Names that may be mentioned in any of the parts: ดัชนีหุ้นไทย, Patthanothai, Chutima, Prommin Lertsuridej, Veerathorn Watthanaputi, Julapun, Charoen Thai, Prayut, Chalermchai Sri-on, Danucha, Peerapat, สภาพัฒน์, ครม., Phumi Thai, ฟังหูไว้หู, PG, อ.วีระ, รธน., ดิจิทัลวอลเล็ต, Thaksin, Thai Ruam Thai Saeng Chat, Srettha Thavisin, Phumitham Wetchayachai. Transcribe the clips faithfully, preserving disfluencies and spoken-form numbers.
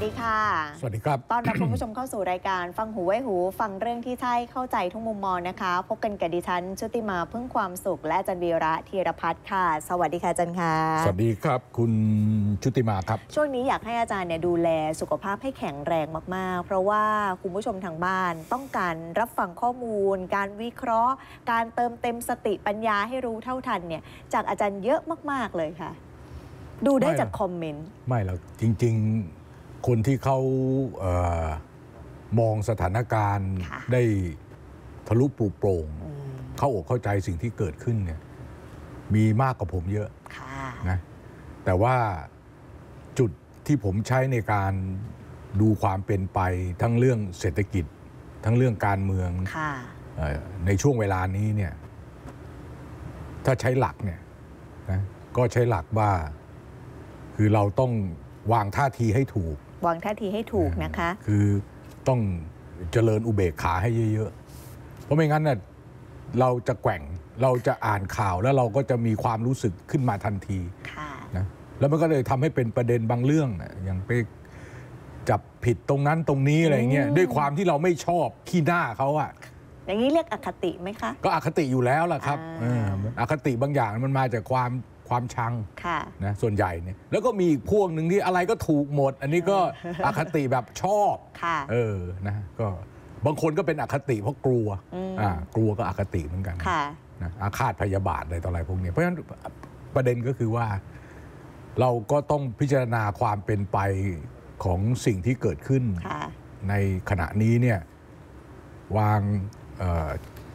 สดีค่ะสวัสดีครับต้อนรับคุณผู้ชมเข้าสู่รายการฟังหูไว้หูฟังเรื่องที่ใช่เข้าใจทุกมุมมองนะคะพบกันกับดิฉันชุติมาพึ่งความสุขและอาจารย์วีระธีรพัฒน์ค่ะสวัสดีค่ะอาจารย์ค่ะสวัสดีครับคุณชุติมาครับช่วงนี้อยากให้อาจารย์เนี่ยดูแลสุขภาพให้แข็งแรงมากๆเพราะว่าคุณผู้ชมทางบ้านต้องการรับฟังข้อมูลการวิเคราะห์การเติมเต็มสติปัญญาให้รู้เท่าทันเนี่ยจากอาจารย์เยอะมากๆเลยค่ะดูได้จากคอมเมนต์ไม่หรอกจริงๆคนที่เขาเอ่อมองสถานการณ์ได้ทะลุปลุกโปร่งเข้าอกเข้าใจสิ่งที่เกิดขึ้นเนี่ยมีมากกว่าผมเยอะนะแต่ว่าจุดที่ผมใช้ในการดูความเป็นไปทั้งเรื่องเศรษฐกิจทั้งเรื่องการเมืองในช่วงเวลานี้เนี่ยถ้าใช้หลักเนี่ยนะก็ใช้หลักว่าคือเราต้องวางท่าทีให้ถูกวางท่าทีให้ถูกนะคะคือต้องเจริญอุเบกขาให้เยอะๆเพราะไม่งั้นน่ะเราจะแกว่งเราจะอ่านข่าวแล้วเราก็จะมีความรู้สึกขึ้นมาทันทีนะแล้วมันก็เลยทำให้เป็นประเด็นบางเรื่องนะอย่างไปจับผิดตรงนั้นตรงนี้อะไรเงี้ยด้วยความที่เราไม่ชอบขี้หน้าเขาอะอย่างนี้เรียกอคติไหมคะก็อคติอยู่แล้วล่ะครับ อ, อคติบางอย่างมันมาจากความความชังนะส่วนใหญ่เนี่ยแล้วก็มีอีกพวกหนึ่งที่อะไรก็ถูกหมดอันนี้ก็ อคติแบบชอบเออนะก็บางคนก็เป็นอคติเพราะกลัวอ่ากลัวก็อคติเหมือนกันนะอาฆาตพยาบาทอะไรต่ออะไรพวกนี้เพราะฉะนั้นประเด็นก็คือว่าเราก็ต้องพิจารณาความเป็นไปของสิ่งที่เกิดขึ้นในขณะนี้เนี่ยวาง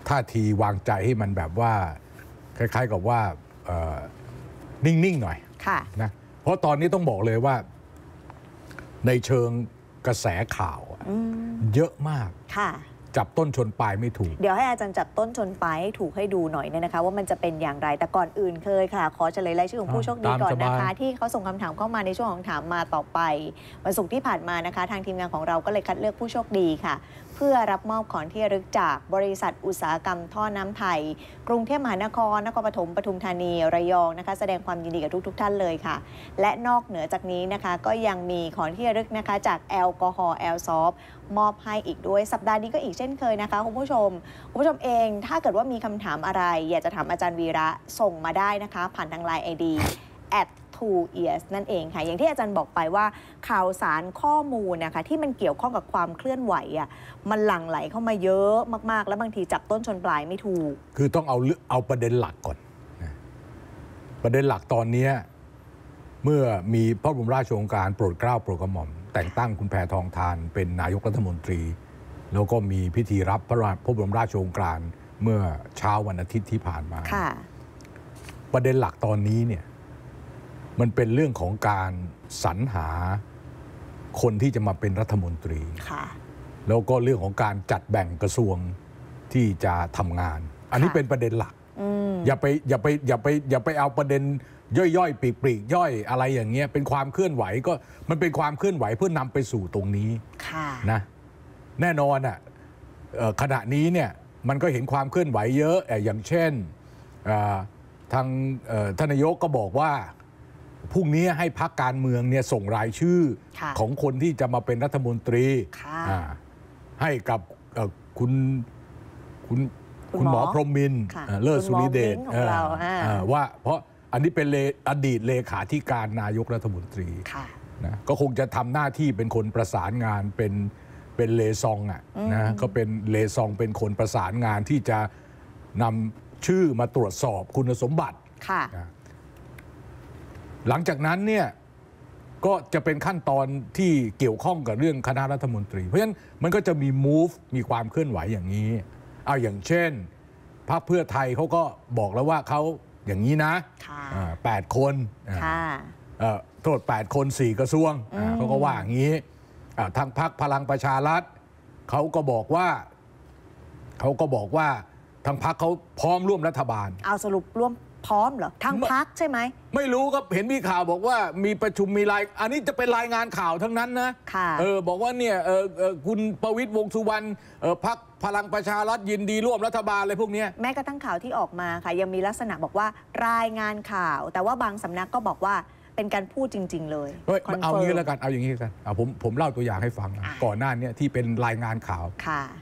ท่าทีวางใจให้มันแบบว่าคล้ายๆกับว่านิ่งๆหน่อยนะเพราะตอนนี้ต้องบอกเลยว่าในเชิงกระแสข่าวเยอะมากจับต้นชนปลายไม่ถูกเดี๋ยวให้อาจารย์จับต้นชนปลายให้ถูกให้ดูหน่อยเนี่ยนะคะว่ามันจะเป็นอย่างไรแต่ก่อนอื่นเคยค่ะขอเฉลยรายชื่อของผู้โชคดีก่อนนะคะที่เขาส่งคำถามเข้ามาในช่วงของถามมาต่อไปวันศุกร์ที่ผ่านมานะคะทางทีมงานของเราก็เลยคัดเลือกผู้โชคดีค่ะเพื่อรับมอบของที่ระลึกจากบริษัทอุตสาหกรรมท่อน้ำไทยกรุงเทพมหานครนครปฐมปทุมธานีระยองนะคะแสดงความยินดีกับทุกๆท่านเลยค่ะและนอกเหนือจากนี้นะคะก็ยังมีของที่ระลึกนะคะจากแอลกอฮอล์แอลซอฟมอบให้อีกด้วยสัปดาห์นี้ก็อีกเช่นเคยนะคะคุณผู้ชมคุณผู้ชมเองถ้าเกิดว่ามีคำถามอะไรอยากจะถามอาจารย์วีระส่งมาได้นะคะผ่านทาง ไลน์ ไอ ดี แอท ทู อี เอส นั่นเองค่ะอย่างที่อาจารย์บอกไปว่าข่าวสารข้อมูลนะคะที่มันเกี่ยวข้องกับความเคลื่อนไหวอ่ะมันหลั่งไหลเข้ามาเยอะมากๆแล้วบางทีจับต้นชนปลายไม่ถูกคือต้องเอาเอาประเด็นหลักก่อนประเด็นหลักตอนนี้เมื่อมีพระบรมราชโองการโปรดเกล้าโปรดกระหม่อมแต่งตั้งคุณแพทองธารเป็นนายกรัฐมนตรีแล้วก็มีพิธีรับพระบรมราชโองการเมื่อเช้าวันอาทิตย์ที่ผ่านมาประเด็นหลักตอนนี้เนี่ยมันเป็นเรื่องของการสรรหาคนที่จะมาเป็นรัฐมนตรีแล้วก็เรื่องของการจัดแบ่งกระทรวงที่จะทำงานอันนี้เป็นประเด็นหลักอย่าไปอย่าไปอย่าไปอย่าไปเอาประเด็นย่อยๆปีกปีกย่อยอะไรอย่างเงี้ยเป็นความเคลื่อนไหวก็มันเป็นความเคลื่อนไหวเพื่อนำไปสู่ตรงนี้นะแน่นอนอ่ะขณะนี้เนี่ยมันก็เห็นความเคลื่อนไหวเยอะอย่างเช่นทางท่านนายกก็บอกว่าพรุ่งนี้ให้พรรคการเมืองเนี่ยส่งรายชื่อของคนที่จะมาเป็นรัฐมนตรีให้กับคุณคุณคุณหมอพรหมินทร์เลิศสุริเดชว่าเพราะอันนี้เป็นอดีตเลขาธิการนายกรัฐมนตรีนะก็คงจะทำหน้าที่เป็นคนประสานงานเป็นเป็นเลซองอ่ะนะก็เป็นเลซองเป็นคนประสานงานที่จะนำชื่อมาตรวจสอบคุณสมบัติหลังจากนั้นเนี่ยก็จะเป็นขั้นตอนที่เกี่ยวข้องกับเรื่องคณะรัฐมนตรีเพราะฉะนั้นมันก็จะมี มูฟ มีความเคลื่อนไหวอย่างนี้เอาอย่างเช่นพรรคเพื่อไทยเขาก็บอกแล้วว่าเขาอย่างนี้นะแปดคนโทษแปดคนสี่กระทรวงเขาก็ว่าอย่างนี้ทางพรรคพลังประชารัฐเขาก็บอกว่าเขาก็บอกว่าทางพรรคเขาพร้อมร่วมรัฐบาลเอาสรุปร่วมพร้อมเหรอทางพรรคใช่ไหมไม่รู้ก็เห็นมีข่าวบอกว่ามีประชุมมีรายอันนี้จะเป็นรายงานข่าวทั้งนั้นนะเออบอกว่าเนี่ยเออเออคุณประวิตรวงษ์สุวรรณเออพรรคพลังประชารัฐยินดีร่วมรัฐบาลอะไรพวกนี้แม้กระทั่งข่าวที่ออกมาค่ะยังมีลักษณะบอกว่ารายงานข่าวแต่ว่าบางสำนักก็บอกว่า เป็นการพูดจริงๆเลยเอางี้แล้วกันเอาอย่างนี้กันผมผมเล่าตัวอย่างให้ฟังก่อนหน้านี้ที่เป็นรายงานข่าว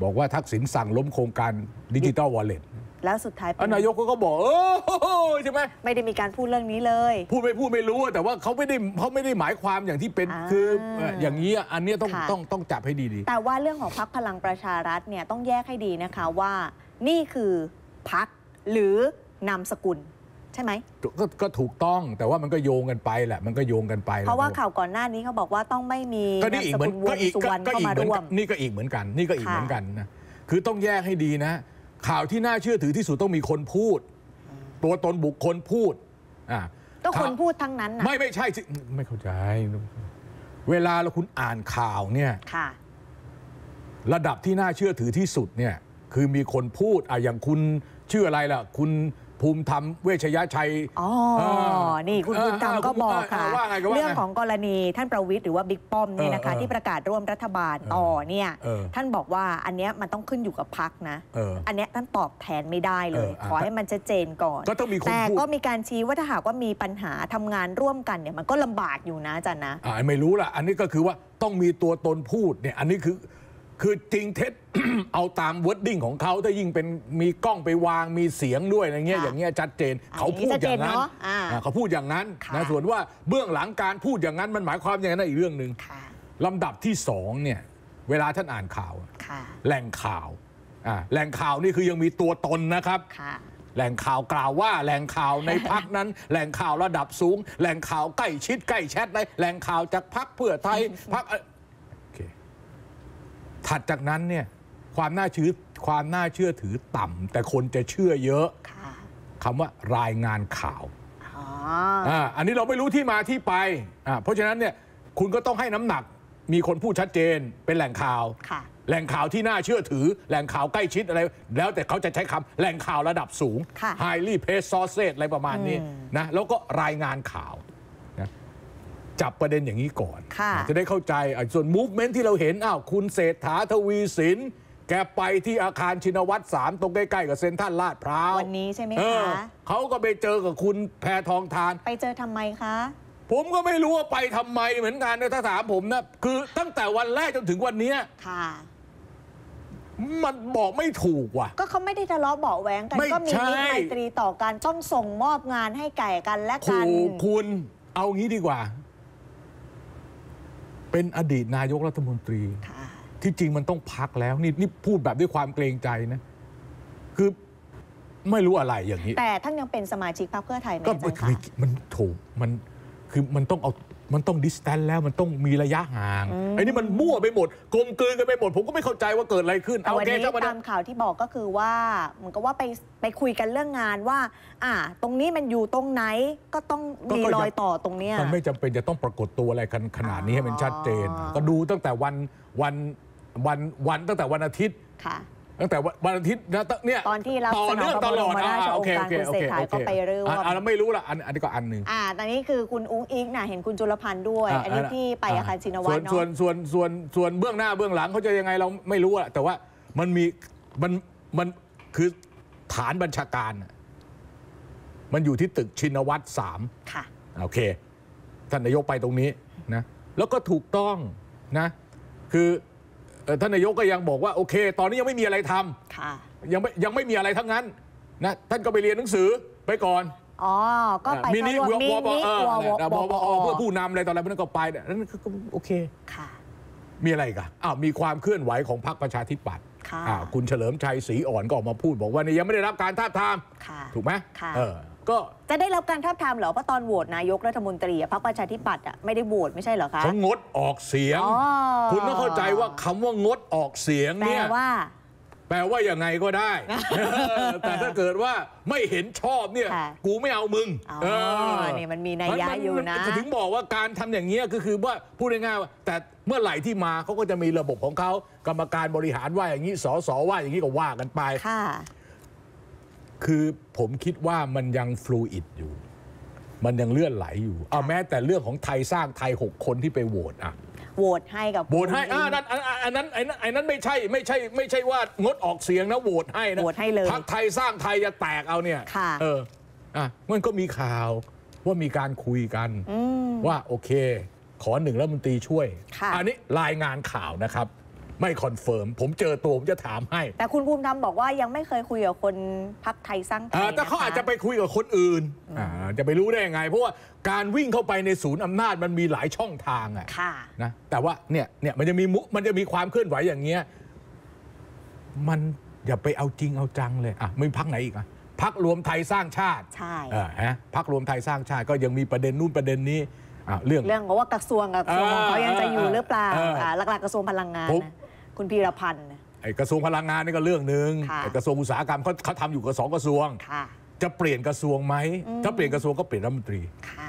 บอกว่าทักษิณสั่งล้มโครงการดิจิทัลวอลเล็ตแล้วสุดท้ายนายกก็บอกเออใช่ไหมไม่ได้มีการพูดเรื่องนี้เลยพูดไม่พูดไม่รู้แต่ว่าเขาไม่ได้เขาไม่ได้หมายความอย่างที่เป็นคืออย่างนี้อันนี้ต้องต้องต้องจับให้ดีๆแต่ว่าเรื่องของพรรคพลังประชารัฐเนี่ยต้องแยกให้ดีนะคะว่านี่คือพรรคหรือนามสกุลใช่ไหม ก, ก็ถูกต้องแต่ว่ามันก็โยงกันไปแหละมันก็โยงกันไปเพราะว่าข่าวก่อนหน้านี้เขาบอกว่าต้องไม่มีก็นี่อีกเหมือนก็อีกก็อีกเหมือนกันนี่ก็อีกเหมือนกันนี่ก็อีกเหมือนกันนะคือต้องแยกให้ดีนะข่าวที่น่าเชื่อถือที่สุดต้องมีคนพูดตัวตนบุคคลพูดอ่าต้องคนพูดทั้งนั้นนะไม่ไม่ใช่ไม่เข้าใจเวลาเราคุณอ่านข่าวเนี่ยระดับที่น่าเชื่อถือที่สุดเนี่ยคือมีคนพูดอ่ะอย่างคุณชื่ออะไรล่ะคุณภูมิธรรมเวชยชัยอ๋อนี่คุณภูมิธรรมก็บอกค่ะเรื่องของกรณีท่านประวิตรหรือว่าบิ๊กป้อมเนี่ยนะคะที่ประกาศร่วมรัฐบาลต่อเนี่ยท่านบอกว่าอันเนี้ยมันต้องขึ้นอยู่กับพรรคนะอันเนี้ยท่านตอบแทนไม่ได้เลยขอให้มันชัดเจนก่อนแต่ก็มีการชี้ว่าถ้าหากว่ามีปัญหาทำงานร่วมกันเนี่ยมันก็ลำบากอยู่นะจันนะไม่รู้ล่ะอันนี้ก็คือว่าต้องมีตัวตนพูดเนี่ยอันนี้คือคือจริงเท็จ เอาตามวอร์ดดิ้งของเขาถ้ายิ่งเป็นมีกล้องไปวางมีเสียงด้วยอะไรเงี้ยอย่างเงี้ยชัดเจนเขาพูดอย่างนั้นเขาพูดอย่างนั้นนะส่วนว่าเบื้องหลังการพูดอย่างนั้นมันหมายความอย่างนั้นอีกเรื่องหนึ่งลำดับที่สองเนี่ยเวลาท่านอ่านข่าวแหล่งข่าวแหล่งข่าวนี่คือยังมีตัวตนนะครับแหล่งข่าวกล่าวว่าแหล่งข่าวในพรรคนั้นแหล่งข่าวระดับสูงแหล่งข่าวใกล้ชิดใกล้แชทเลยแหล่งข่าวจากพรรคเพื่อไทยพรรคถัดจากนั้นเนี่ยความน่าเชื่อความน่าเชื่อถือต่ำแต่คนจะเชื่อเยอะคำว่ารายงานข่าว อ, อันนี้เราไม่รู้ที่มาที่ไปเพราะฉะนั้นเนี่ยคุณก็ต้องให้น้ำหนักมีคนพูดชัดเจนเป็นแหล่งข่าวแหล่งข่าวที่น่าเชื่อถือแหล่งข่าวใกล้ชิดอะไรแล้วแต่เขาจะใช้คำแหล่งข่าวระดับสูง highly paid sources อะไรประมาณนี้นะแล้วก็รายงานข่าวจับประเด็นอย่างนี้ก่อนจะได้เข้าใจส่วน มูฟเมนต์ ที่เราเห็นอ้าวคุณเศรษฐาทวีสินแกไปที่อาคารชินวัตร สามตรงใกล้ๆกับเซ็นทรัลลาดพร้าววันนี้ใช่ไหมคะเขาก็ไปเจอกับคุณแพทองธารไปเจอทำไมคะผมก็ไม่รู้ว่าไปทำไมเหมือนกันนะถ้าถามผมนะคือตั้งแต่วันแรกจนถึงวันนี้ค่ะมันบอกไม่ถูกว่ะก็เขาไม่ได้ทะเลาะเบาะแหวงกันก็มีมิตรไมตรีต่อกันต้องส่งมอบงานให้แก่กันและกันคุณเอางี้ดีกว่าเป็นอดีตนายกรัฐมนตรีที่จริงมันต้องพักแล้วนี่นี่พูดแบบด้วยความเกรงใจนะคือไม่รู้อะไรอย่างนี้แต่ท่านยังเป็นสมาชิกพรรคเพื่อไทยไหมก็มันถูกมันคือมันต้องเอามันต้องดิสแตนซ์แล้วมันต้องมีระยะห่างไอ้นี่มันมั่วไปหมดกลมกลืนกันไปหมดผมก็ไม่เข้าใจว่าเกิดอะไรขึ้นเอาวันนี้ตามข่าวที่บอกก็คือว่าเหมือนกับว่าไปไปคุยกันเรื่องงานว่าอ่าตรงนี้มันอยู่ตรงไหนก็ต้องมีรอยต่อตรงเนี้ยมันไม่จำเป็นจะต้องปรากฏตัวอะไรกันขนาดนี้ให้มันชัดเจนก็ดูตั้งแต่วันวันวันวันตั้งแต่วันอาทิตย์ค่ะตั้งแต่วันอาทิตย์นะเนี่ยตอนที่เราต่อเนื่องตลอดนะโอเคโอเคโอเคก็ไปเรื่องอ่าเราไม่รู้ละอันอันนี้ก็อันหนึ่งอ่าตอนนี้คือคุณอุ้งอิงน่ะเห็นคุณจุลพันธ์ด้วยอันนี้ที่ไปอาคารชินวัตรเนาะส่วนส่วนส่วนส่วนเบื้องหน้าเบื้องหลังเขาจะยังไงเราไม่รู้ละแต่ว่ามันมีมันมันคือฐานบัญชาการมันอยู่ที่ตึกชินวัตรสามค่ะโอเคท่านนายกไปตรงนี้นะแล้วก็ถูกต้องนะคือท่านนายกก็ยังบอกว่าโอเคตอนนี้ยังไม่มีอะไรทำยังไม่ยังไม่มีอะไรทั้งนั้นนะท่านก็ไปเรียนหนังสือไปก่อนอ๋อก็ไปมินิวอวบอเพื่อผู้นำอะไรตอนอะไรพวกนั้นก็ไปนั่นก็โอเคมีอะไรกันอ้าวมีความเคลื่อนไหวของพรรคประชาธิปัตย์คุณเฉลิมชัยศรีอ่อนก็ออกมาพูดบอกว่ายังไม่ได้รับการท้าทามถูกไหมก็จะได้รับการท้าทามเหรอเพราะตอนโหวตนายกรัฐมนตรีพรรคประชาธิปัตย์ไม่ได้โหวตไม่ใช่เหรอคะเขางดออกเสียงคุณต้องเข้าใจว่าคำว่างดออกเสียงเนี่ยแปลว่าแปลว่าอย่างไงก็ได้แต่ถ้าเกิดว่าไม่เห็นชอบเนี่ยกูไม่เอามึงเออเนี่ยมันมีนัยยะอยู่นะถึงบอกว่าการทำอย่างนี้ก็คือว่าพูดง่ายๆว่าแต่เมื่อไหร่ที่มาเขาก็จะมีระบบของเขากรรมการบริหารว่าอย่างนี้สสว่าอย่างนี้ก็ว่ากันไปคือผมคิดว่ามันยังฟลูอิดอยู่มันยังเลื่อนไหลอยู่เอาแม้แต่เรื่องของไทยสร้างไทยหกคนที่ไปโหวตอ่ะโหวตให้กับโหวตให้อ่านั้นอันนั้นไอ้นั้นไอ้นั้นไม่ใช่ไม่ใช่ไม่ใช่ว่างดออกเสียงนะโหวตให้นะโหวตให้เลยพรรคไทยสร้างไทยจะแตกเอาเนี่ยเอออ่ะมันก็มีข่าว ว่ามีการคุยกันว่าโอเคขอหนึ่งรัฐมนตรีช่วยอันนี้รายงานข่าวนะครับไม่คอนเฟิร์มผมเจอตัวผมจะถามให้แต่คุณภูมิธรรมบอกว่ายังไม่เคยคุยกับคนพรรคไทยสร้างไทยแต่เขาอาจจะไปคุยกับคนอื่นจะไปรู้ได้ยังไงเพราะว่าการวิ่งเข้าไปในศูนย์อำนาจมันมีหลายช่องทางอะนะแต่ว่าเนี่ยเนี่ยมันจะมีมุมันจะมีความเคลื่อนไหวอย่างเงี้ยมันอย่าไปเอาจริงเอาจังเลยอ่ะมีพรรคไหนอีกอะพรรครวมไทยสร้างชาติใช่ฮะพรรครวมไทยสร้างชาติก็ยังมีประเด็นนู่นประเด็นนี้เรื่องเรื่องว่ากระทรวงกระทรวงของเขายังจะอยู่หรือเปล่าหลักๆกระทรวงพลังงานคุณพีรพันธ์ไอกระทรวงพลังงานนี่ก็เรื่องหนึ่งกระทรวงอุตสาหกรรมเขาเขาทำอยู่กับสองกระทรวงจะเปลี่ยนกระทรวงไหมถ้าเปลี่ยนกระทรวงก็เปลี่ยนรัฐมนตรี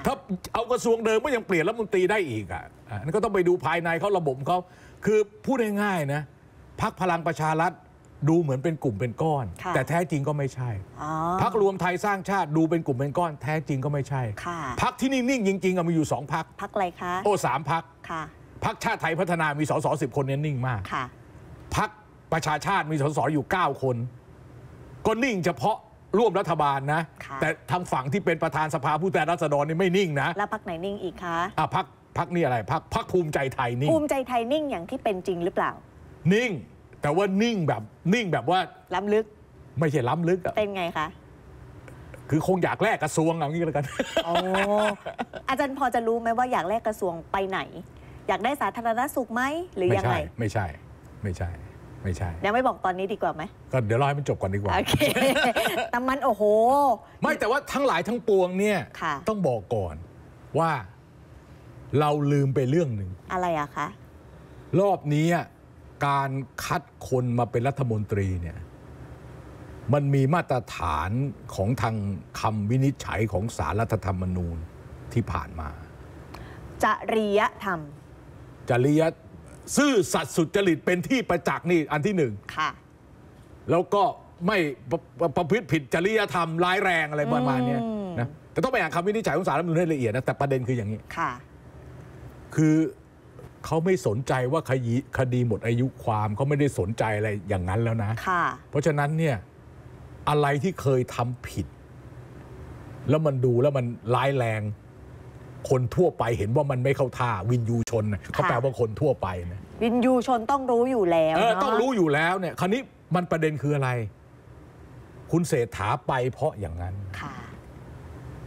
ถ้าเอากระทรวงเดิมก็ยังเปลี่ยนรัฐมนตรีได้อีกอ่ะนั่นก็ต้องไปดูภายในเขาระบบเขาคือพูดง่ายๆนะพรรคพลังประชารัฐดูเหมือนเป็นกลุ่มเป็นก้อนแต่แท้จริงก็ไม่ใช่พรรครวมไทยสร้างชาติดูเป็นกลุ่มเป็นก้อนแท้จริงก็ไม่ใช่พรรคที่นิ่งๆจริงๆมีอยู่สองพรรคพรรคอะไรคะโอ้สามพรรคพรรคชาติไทยพัฒนามีสสสิบคนเนี่ยนิ่งมากพรรคประชาชาติมีสสอยู่เก้าคนก็นิ่งเฉพาะร่วมรัฐบาลนะแต่ทางฝั่งที่เป็นประธานสภาผู้แทนราษฎรนี่ไม่นิ่งนะแล้วพรรคไหนนิ่งอีกคะอ่ะพรรคพรรคนี่อะไรพรรคพรรคภูมิใจไทยนิ่งภูมิใจไทยนิ่งอย่างที่เป็นจริงหรือเปล่านิ่งแต่ว่านิ่งแบบนิ่งแบบว่าล้ำลึกไม่ใช่ล้ำลึกเป็นไงคะคือคงอยากแลกกระทรวงเอางี้แล้วกันโอ้ อาจารย์พอจะรู้ไหมว่าอยากแลกกระทรวงไปไหนอยากได้สาธารณสุขไหมหรือยังไงไม่ใช่ไม่ใช่ไม่ใช่ยังไม่บอกตอนนี้ดีกว่าไหมก็เดี๋ยวรอให้มันจบก่อนดีกว่าโอเคแต่มันโอ้โหไม่แต่ว่าทั้งหลายทั้งปวงเนี่ยต้องบอกก่อนว่าเราลืมไปเรื่องหนึ่งอะไรอะคะรอบนี้การคัดคนมาเป็นรัฐมนตรีเนี่ยมันมีมาตรฐานของทางคำวินิจฉัยของศาลรัฐธรรมนูญที่ผ่านมาจริยธรรมจริยซื่อสัตย์สุจริตเป็นที่ประจักษ์นี่อันที่หนึ่งค่ะแล้วก็ไม่ประพฤติผิดจริยธรรมร้ายแรงอะไรประมาณนี้นะแต่ต้องไปอ่านคำวินิจฉัยของศาลรัฐธรรมนูญให้ละเอียดนะแต่ประเด็นคืออย่างนี้ค่ะคือเขาไม่สนใจว่าคดีคดีหมดอายุความเขาไม่ได้สนใจอะไรอย่างนั้นแล้วนะเพราะฉะนั้นเนี่ยอะไรที่เคยทำผิดแล้วมันดูแล้วมันร้ายแรงคนทั่วไปเห็นว่ามันไม่เข้าท่าวินยูชนเขาแปลว่าคนทั่วไปนะวินยูชนต้องรู้อยู่แล้วเออต้องรู้อยู่แล้วเนี่ยคราวนี้มันประเด็นคืออะไรคุณเศรษฐาไปเพราะอย่างนั้น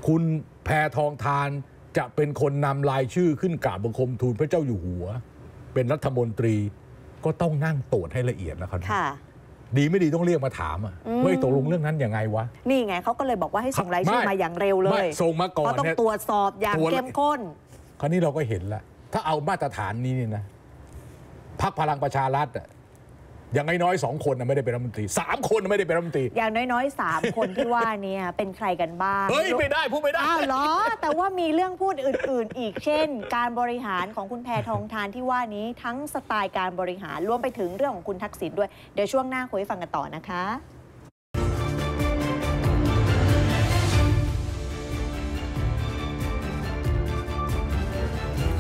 คุณแพทองทานจะเป็นคนนำรายชื่อขึ้นกราบบังคมทูลพระเจ้าอยู่หัวเป็นรัฐมนตรีก็ต้องนั่งตรวจให้ละเอียดนะครับดีไม่ดีต้องเรียกมาถามอ่ะว่าตกลงเรื่องนั้นยังไงวะนี่ไงเขาก็เลยบอกว่าให้ส่งรายชื่อมาอย่างเร็วเลยส่งมาก่อนต้องตรวจสอบอย่างเข้มข้นคราวนี้เราก็เห็นละถ้าเอามาตรฐานนี้นี่นะพรรคพลังประชารัฐอย่างน้อยๆสองคนไม่ได้เป็นรัฐมนตรีสามคนไม่ได้เป็นรัฐมนตรีอย่างน้อยๆสามคนที่ว่านี่เป็นใครกันบ้างเฮ้ยไม่ได้พูดไม่ได้อ้าวเหรอแต่ว่ามีเรื่องพูดอื่นๆอีกเช่นการบริหารของคุณแพทองธารที่ว่านี้ทั้งสไตล์การบริหารรวมไปถึงเรื่องของคุณทักษิณด้วยเดี๋ยวช่วงหน้าคุยฟังกันต่อนะคะ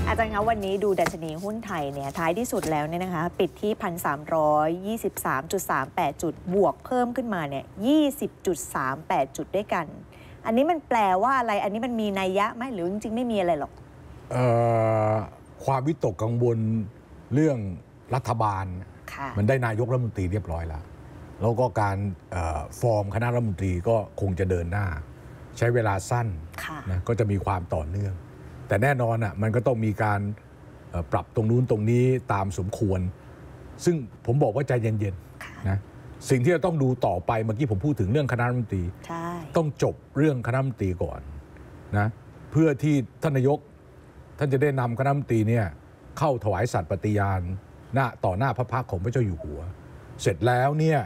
อาจารย์คะวันนี้ดูดัชนีหุ้นไทยเนี่ยท้ายที่สุดแล้วเนี่ยนะคะปิดที่ หนึ่งพันสามร้อยยี่สิบสามจุดสามแปด จุดบวกเพิ่มขึ้นมาเนี่ย ยี่สิบจุดสามแปด จุดด้วยกันอันนี้มันแปลว่าอะไรอันนี้มันมีนัยยะไหมหรือจริงๆไม่มีอะไรหรอกเอ่อความวิตกกังวลเรื่องรัฐบาลมันได้นายกรัฐมนตรีเรียบร้อยแล้วแล้วก็การฟอร์มคณะรัฐมนตรีก็คงจะเดินหน้าใช้เวลาสั้นนะก็จะมีความต่อเนื่องแต่แน่นอนอ่ะมันก็ต้องมีการปรับตรงนู้นตรงนี้ตามสมควรซึ่งผมบอกว่าใจเย็นๆนะสิ่งที่เราต้องดูต่อไปเมื่อกี้ผมพูดถึงเรื่องคณะรัฐมนตรีต้องจบเรื่องคณะรัฐมนตรีก่อนนะเพื่อที่ท่านนายกท่านจะได้นำคณะรัฐมนตรีเนี่ยเข้าถวายสัตย์ปฏิญาณหน้าต่อหน้าพระพักตร์ของพระเจ้าอยู่หัวเสร็จแล้วเนี่ย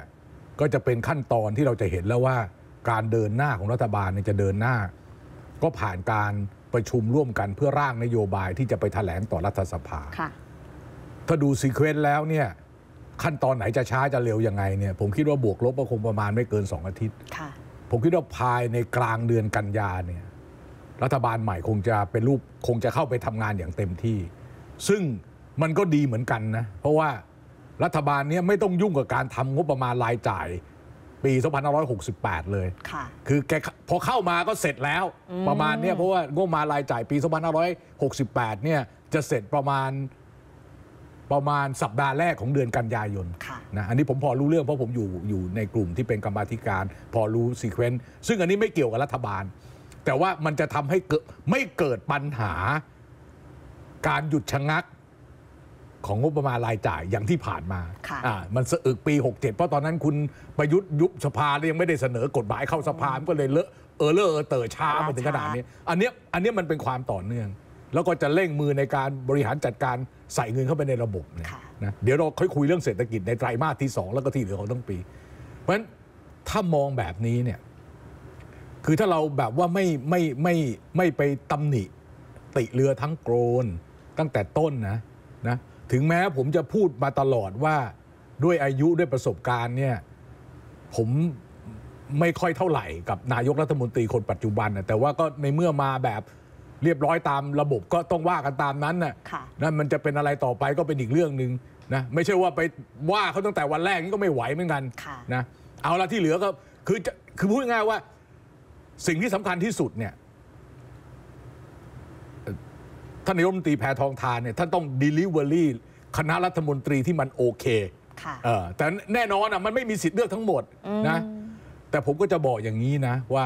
ก็จะเป็นขั้นตอนที่เราจะเห็นแล้วว่าการเดินหน้าของรัฐบาลเนี่ยจะเดินหน้าก็ผ่านการประชุมร่วมกันเพื่อร่างนโยบายที่จะไปแถลงต่อรัฐสภาถ้าดูซีเควนซ์แล้วเนี่ยขั้นตอนไหนจะช้าจะเร็วยังไงเนี่ยผมคิดว่าบวกลบก็คงประมาณไม่เกินสองอาทิตย์ผมคิดว่าภายในกลางเดือนกันยาเนี่ยรัฐบาลใหม่คงจะเป็นรูปคงจะเข้าไปทำงานอย่างเต็มที่ซึ่งมันก็ดีเหมือนกันนะเพราะว่ารัฐบาลเนี่ยไม่ต้องยุ่งกับการทำงบประมาณรายจ่าย ปีสองพันห้าร้อยหกสิบแปดเลยค่ะคือแกพอเข้ามาก็เสร็จแล้วประมาณเนี้ยเพราะว่างบประมาณรายจ่ายปีสองพันห้าร้อยหกสิบแปดเนี่ยจะเสร็จประมาณประมาณสัปดาห์แรกของเดือนกันยายนนะอันนี้ผมพอรู้เรื่องเพราะผมอยู่อยู่ในกลุ่มที่เป็นกรรมาธิการพอรู้ซีเควนซ์ซึ่งอันนี้ไม่เกี่ยวกับรัฐบาลแต่ว่ามันจะทำให้เกิดไม่เกิดปัญหาการหยุดชะงักของงบประมาณรายจ่ายอย่างที่ผ่านมาอ่ามันสะอึกปีหกเจ็ดเพราะตอนนั้นคุณประยุทธ์ยุบสภาแล้วยังไม่ได้เสนอกฎหมายเข้าสภามันก็เลยเลอะเออเลอะเต๋อช้ามาถึงขนาดนี้อันนี้อันนี้มันเป็นความต่อเนื่องแล้วก็จะเร่งมือในการบริหารจัดการใส่เงินเข้าไปในระบบนะเดี๋ยวเราค่อยคุยเรื่องเศรษฐกิจในไตรมาสที่สองแล้วก็ที่เหลือของทั้งปีเพราะฉะนั้นถ้ามองแบบนี้เนี่ยคือถ้าเราแบบว่าไม่ไม่ไม่ไม่ไปตำหนิติเรือทั้งโกรนตั้งแต่ต้นนะนะถึงแม้ผมจะพูดมาตลอดว่าด้วยอายุด้วยประสบการณ์เนี่ยผมไม่ค่อยเท่าไหร่กับนายกรัฐมนตรีคนปัจจุบันนะแต่ว่าก็ในเมื่อมาแบบเรียบร้อยตามระบบก็ต้องว่ากันตามนั้นนะนั่นมันจะเป็นอะไรต่อไปก็เป็นอีกเรื่องหนึ่งนะไม่ใช่ว่าไปว่าเขาตั้งแต่วันแรกนี่ก็ไม่ไหวเหมือนกันนะเอาละที่เหลือก็คือคือพูดง่ายว่าสิ่งที่สำคัญที่สุดเนี่ยท่านนายกรัฐมนตรีแพทองธารเนี่ยท่านต้อง delivery คณะรัฐมนตรีที่มันโอเคแต่แน่นอนอ่ะมันไม่มีสิทธิ์เลือกทั้งหมดนะแต่ผมก็จะบอกอย่างนี้นะว่า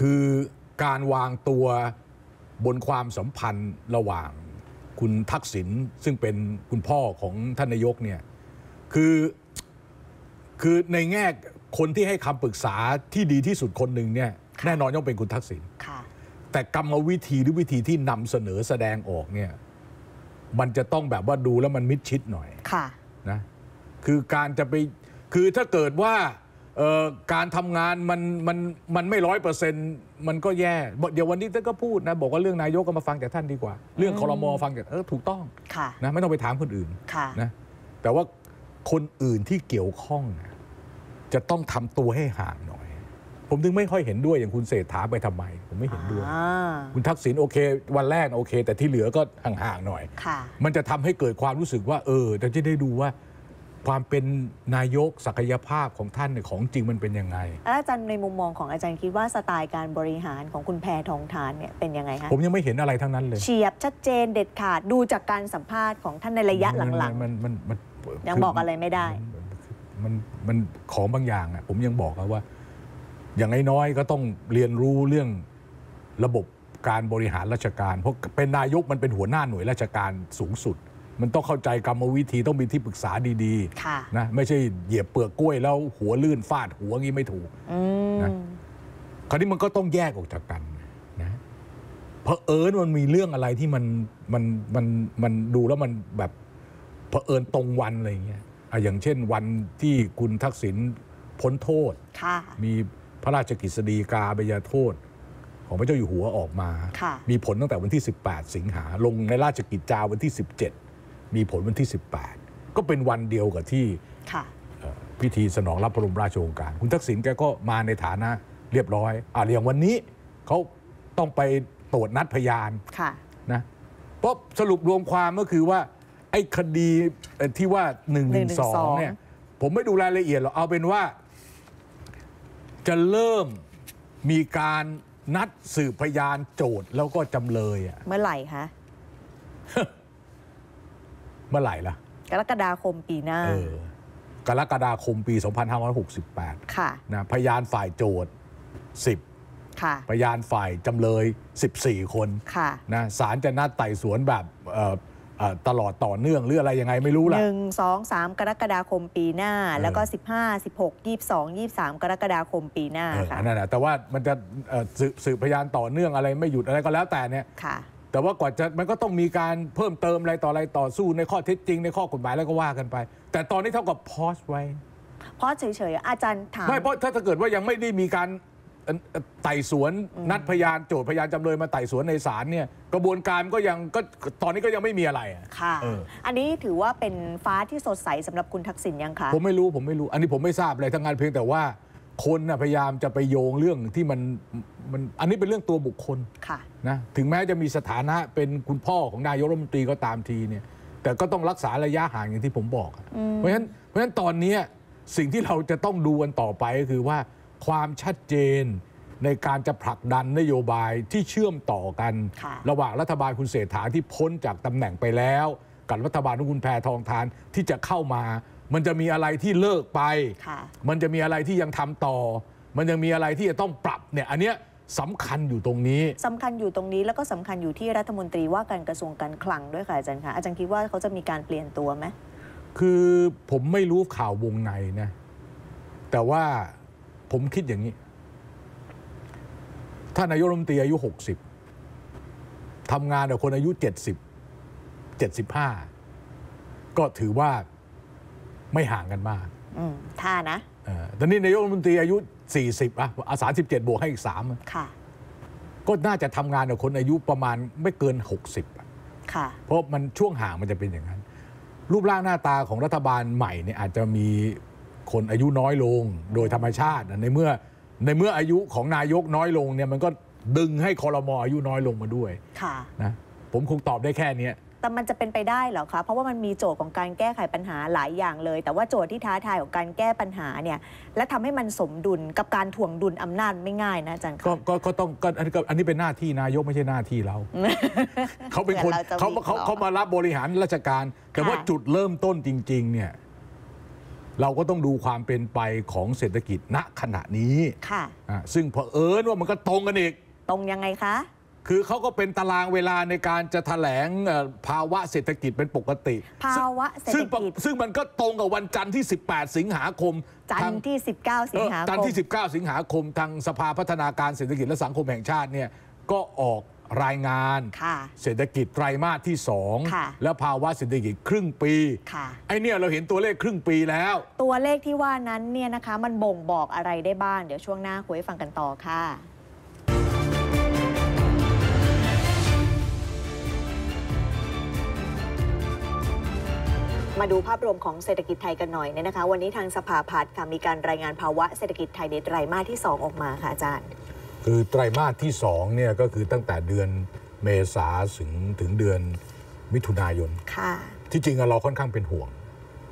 คือการวางตัวบนความสัมพันธ์ระหว่างคุณทักษิณซึ่งเป็นคุณพ่อของท่านนายกเนี่ยคือคือในแง่คนที่ให้คำปรึกษาที่ดีที่สุดคนหนึ่งเนี่ยแน่นอนย่อมเป็นคุณทักษิณแต่กรรมวิธีหรือวิธีที่นำเสนอแสดงออกเนี่ยมันจะต้องแบบว่าดูแล้วมันมิดชิดหน่อยนะคือการจะไปคือถ้าเกิดว่าการทำงานมันมันมันไม่ร้อยเปอร์เซ็นต์มันก็แย่เดี๋ยววันนี้ท่านก็พูดนะบอกว่าเรื่องนายกก็มาฟังจากท่านดีกว่าเรื่องครม.ฟังจากเออถูกต้องนะไม่ต้องไปถามคนอื่นนะแต่ว่าคนอื่นที่เกี่ยวข้องจะต้องทำตัวให้ห่างหน่อยผมถึงไม่ค่อยเห็นด้วยอย่างคุณเศรษฐาไปทำไมผมไม่เห็นด้วยคุณทักษิณโอเควันแรกโอเคแต่ที่เหลือก็ห่างๆหน่อยมันจะทำให้เกิดความรู้สึกว่าเออเราจะได้ดูว่าความเป็นนายกศักยภาพของท่านเนี่ยของจริงมันเป็นยังไงอาจารย์ในมุมมองของอาจารย์คิดว่าสไตล์การบริหารของคุณแพทองธารเนี่ยเป็นยังไงคะผมยังไม่เห็นอะไรทั้งนั้นเลยเฉียบชัดเจนเด็ดขาดดูจากการสัมภาษณ์ของท่านในระยะหลังๆมันมันมันยังบอกอะไรไม่ได้มันมันของบางอย่างอ่ะผมยังบอกว่าอย่างน้อยๆก็ต้องเรียนรู้เรื่องระบบการบริหารราชการเพราะเป็นนายกมันเป็นหัวหน้าหน่วยราชการสูงสุดมันต้องเข้าใจกรรมวิธีต้องมีที่ปรึกษาดีๆนะไม่ใช่เหยียบเปลือกกล้วยแล้วหัวลื่นฟาดหัวงี้ไม่ถูกนะคราวนี้มันก็ต้องแยกออกจากกันนะเผอิญมันมีเรื่องอะไรที่มันมันมันมันดูแล้วมันแบบเผอิญตรงวันอะไรอย่างเงี้ยอย่างเช่นวันที่คุณทักษิณพ้นโทษมีพระราชกฤษฎีกาบัญญัติโทษของพระเจ้าอยู่หัวออกมามีผลตั้งแต่วันที่สิบแปดสิงหาลงในราชกิจจาวันที่สิบเจ็ดมีผลวันที่สิบแปดก็เป็นวันเดียวกับที่พิธีสนองรับพระบรมราชโองการคุณทักษิณแกก็มาในฐานะเรียบร้อยอ่ะอย่างวันนี้เขาต้องไปตรวจนัดพยานนะเพราะสรุปรวมความก็คือว่าไอ้คดีที่ว่าหนึ่งหนึ่งสองเนี่ยผมไม่ดูรายละเอียดหรอกเอาเป็นว่าจะเริ่มมีการนัดสืบพยานโจทย์แล้วก็จำเลยอะเมื่อไหร่คะ เมื่อไหร่ล่ะกรกฎาคมปีหน้ากรกฎาคมปีสองพันห้าร้อยหกสิบแปดค่ะนะพยานฝ่ายโจทย์สิบค่ะพยานฝ่ายจำเลยสิบสี่คนค่ะนะศาลจะนัดไต่สวนแบบตลอดต่อเนื่องหรืออะไรยังไงไม่รู้ล่ะ หนึ่ง สอง สาม กรกฎาคมปีหน้าแล้วก็สิบห้า สิบหก ยี่สิบสอง ยี่สิบสาม กรกฎาคมปีหน้าค่ะนั่นแหละแต่ว่ามันจะสืบพยานต่อเนื่องอะไรไม่หยุดอะไรก็แล้วแต่เนี่ยแต่ว่ากว่าจะมันก็ต้องมีการเพิ่มเติมอะไรต่ออะไรต่อสู้ในข้อเท็จจริงในข้อกฎหมายแล้วก็ว่ากันไปแต่ตอนนี้เท่ากับพอสไว้พอสเฉยๆอาจารย์ถามไม่เพราะถ้าเกิดว่ายังไม่ได้มีการไต่สวนนัดพยานโจทย์พยานจำเลยมาไต่สวนในศาลเนี่ยกระบวนการก็ยังก็ตอนนี้ก็ยังไม่มีอะไรค่ะอันนี้ถือว่าเป็นฟ้าที่สดใสสำหรับคุณทักษิณยังคะผมไม่รู้ผมไม่รู้อันนี้ผมไม่ทราบเลยทั้งงานเพียงแต่ว่าคนนะพยายามจะไปโยงเรื่องที่มันมันอันนี้เป็นเรื่องตัวบุคคลค่ะนะถึงแม้จะมีสถานะเป็นคุณพ่อของนายกรัฐมนตรีก็ตามทีเนี่ยแต่ก็ต้องรักษาระยะห่างอย่างที่ผมบอกเพราะฉะนั้นเพราะฉะนั้นตอนนี้ สิ่งที่เราจะต้องดูกันต่อไปก็คือว่าความชัดเจนในการจะผลักดันนโยบายที่เชื่อมต่อกันระหว่างรัฐบาลคุณเศรษฐาที่พ้นจากตำแหน่งไปแล้วกับรัฐบาลของคุณแพทองธารที่จะเข้ามามันจะมีอะไรที่เลิกไปมันจะมีอะไรที่ยังทำต่อมันยังมีอะไรที่จะต้องปรับเนี่ยอันเนี้ยสำคัญอยู่ตรงนี้สำคัญอยู่ตรงนี้แล้วก็สำคัญอยู่ที่รัฐมนตรีว่าการกระทรวงการคลังด้วยค่ะอาจารย์คะอาจารย์คิดว่าเขาจะมีการเปลี่ยนตัวไหมคือผมไม่รู้ข่าววงในนะแต่ว่าผมคิดอย่างนี้ท่านนายกรัฐมนตรีอายุหกสิบทำงานกับคนอายุเจ็ดสิบ เจ็ดสิบห้าก็ถือว่าไม่ห่างกันมากท่านะตอนนี้นายกรัฐมนตรีอายุสี่สิบอ่ะสามสิบเจ็ดบวกให้อีกสามค่ะก็น่าจะทำงานกับคนอายุประมาณไม่เกินหกสิบค่ะเพราะมันช่วงห่างมันจะเป็นอย่างนั้นรูปร่างหน้าตาของรัฐบาลใหม่เนี่ยอาจจะมีคนอายุน้อยลงโดยธรรมชาติในเมื่อในเมื่ออายุของนายกน้อยลงเนี่ยมันก็ดึงให้ครม.อายุน้อยลงมาด้วยค่ะนะผมคงตอบได้แค่นี้แต่มันจะเป็นไปได้เหรอคะเพราะว่ามันมีโจทย์ของการแก้ไขปัญหาหลายอย่างเลยแต่ว่าโจทย์ที่ท้าทายของการแก้ปัญหาเนี่ยและทำให้มันสมดุลกับการถ่วงดุลอำนาจไม่ง่ายนะอาจารย์ก็ก็ก็ต้องก็อันนี้เป็นหน้าที่นายกไม่ใช่หน้าที่เราเขาเป็นคนเขาเขาเขามารับบริหารราชการแต่ว่าจุดเริ่มต้นจริงๆเนี่ยเราก็ต้องดูความเป็นไปของเศรษฐกิจณขณะนี้ค่ะซึ่งเผอิญว่ามันก็ตรงกันอีกตรงยังไงคะคือเขาก็เป็นตารางเวลาในการจะแถลงภาวะเศรษฐกิจเป็นปกติภาวะเศรษฐกิจซึ่งมันก็ตรงกับวันจันทร์ที่สิบแปดสิงหาคมจันทร์ที่สิบเก้าสิงหาคมจันทร์ที่สิบเก้าสิงหาคมทางสภาพัฒนาการเศรษฐกิจและสังคมแห่งชาติเนี่ยก็ออกรายงานเศรษฐกิจไตรมาสที่สองและภาวะเศรษฐกิจครึ่งปีไอ้เนี่ยเราเห็นตัวเลขครึ่งปีแล้วตัวเลขที่ว่านั้นเนี่ยนะคะมันบ่งบอกอะไรได้บ้างเดี๋ยวช่วงหน้าคุยฟังกันต่อค่ะมาดูภาพรวมของเศรษฐกิจไทยกันหน่อยเนี่ยนะคะวันนี้ทางสภาพัฒน์ค่ะมีการรายงานภาวะเศรษฐกิจไทยในไตรมาสที่สองออกมาค่ะอาจารย์คือไตรมาสที่สองเนี่ยก็คือตั้งแต่เดือนเมษาถึงถึงเดือนมิถุนายนค่ะที่จริงเราค่อนข้างเป็นห่วง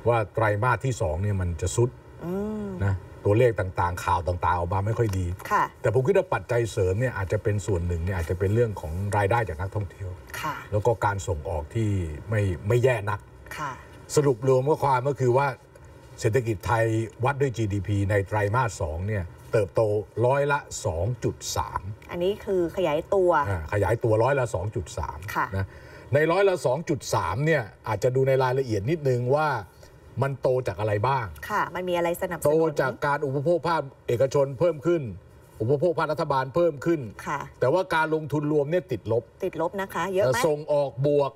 ว่าไตรมาสที่สองเนี่ยมันจะซุดนะตัวเลขต่างๆข่าวต่างๆออกมาไม่ค่อยดีค่ะแต่ผมคิดว่าปัจจัยเสริมเนี่ยอาจจะเป็นส่วนหนึ่งเนี่ยอาจจะเป็นเรื่องของรายได้จากนักท่องเที่ยวค่ะแล้วก็การส่งออกที่ไม่ไม่แย่นักค่ะสรุปรวมว่าความก็คือว่าเศรษฐกิจไทยวัดด้วย จี ดี พี ในไตรมาสสองเนี่ยเติบโตร้อยละ สองจุดสาม อันนี้คือขยายตัวขยายตัวร้อยละ สองจุดสาม นะในร้อยละ สองจุดสาม เนี่ยอาจจะดูในรายละเอียดนิดนึงว่ามันโตจากอะไรบ้างค่ะมันมีอะไรสนับสนุนโตจากการอุปโภคภาคเอกชนเพิ่มขึ้นอุปโภคภาครัฐบาลเพิ่มขึ้นค่ะแต่ว่าการลงทุนรวมเนี่ยติดลบติดลบนะคะเยอะไหมส่งออกบวก